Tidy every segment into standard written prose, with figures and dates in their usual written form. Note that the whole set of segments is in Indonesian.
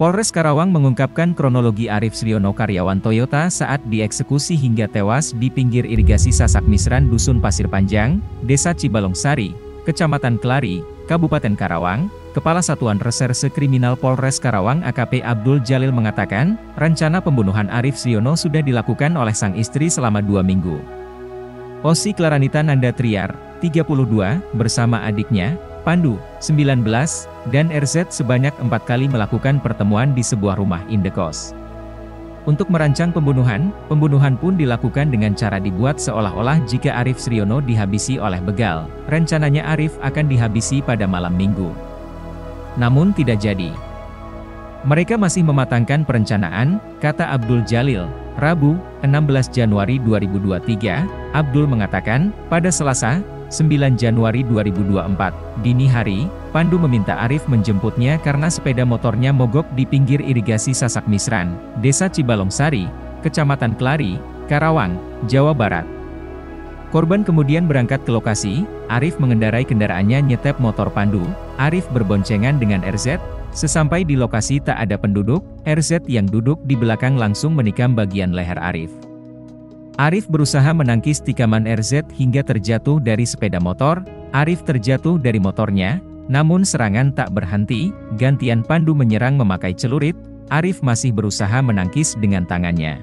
Polres Karawang mengungkapkan kronologi Arif Sriyono karyawan Toyota saat dieksekusi hingga tewas di pinggir irigasi Sasak Misran Dusun Pasir Panjang, Desa Cibalongsari, Kecamatan Kelari, Kabupaten Karawang. Kepala Satuan Reserse Kriminal Polres Karawang AKP Abdul Jalil mengatakan, rencana pembunuhan Arif Sriyono sudah dilakukan oleh sang istri selama 2 minggu. Ossy Claranita Nanda Tiar, 32, bersama adiknya, Pandu, 19, dan RZ sebanyak 4 kali melakukan pertemuan di sebuah rumah indekos. Untuk merancang pembunuhan pun dilakukan dengan cara dibuat seolah-olah jika Arif Sriyono dihabisi oleh begal, rencananya Arif akan dihabisi pada malam Minggu. Namun tidak jadi. Mereka masih mematangkan perencanaan, kata Abdul Jalil. Rabu, 16 Januari 2023, Abdul mengatakan, pada Selasa, 9 Januari 2024, dini hari, Pandu meminta Arif menjemputnya karena sepeda motornya mogok di pinggir irigasi Sasak Misran, Desa Cibalongsari, Kecamatan Kelari, Karawang, Jawa Barat. Korban kemudian berangkat ke lokasi, Arif mengendarai kendaraannya nyetep motor Pandu, Arif berboncengan dengan RZ, sesampai di lokasi tak ada penduduk, RZ yang duduk di belakang langsung menikam bagian leher Arif. Arif berusaha menangkis tikaman RZ hingga terjatuh dari sepeda motor, Arif terjatuh dari motornya, namun serangan tak berhenti, gantian Pandu menyerang memakai celurit, Arif masih berusaha menangkis dengan tangannya.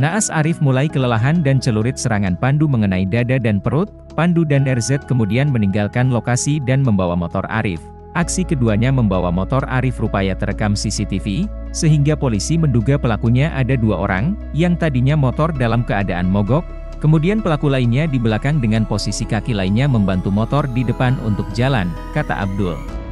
Naas Arif mulai kelelahan dan celurit serangan Pandu mengenai dada dan perut, Pandu dan RZ kemudian meninggalkan lokasi dan membawa motor Arif. Aksi keduanya membawa motor Arif rupanya terekam CCTV, sehingga polisi menduga pelakunya ada 2 orang, yang tadinya motor dalam keadaan mogok, kemudian pelaku lainnya di belakang dengan posisi kaki lainnya membantu motor di depan untuk jalan, kata Abdul.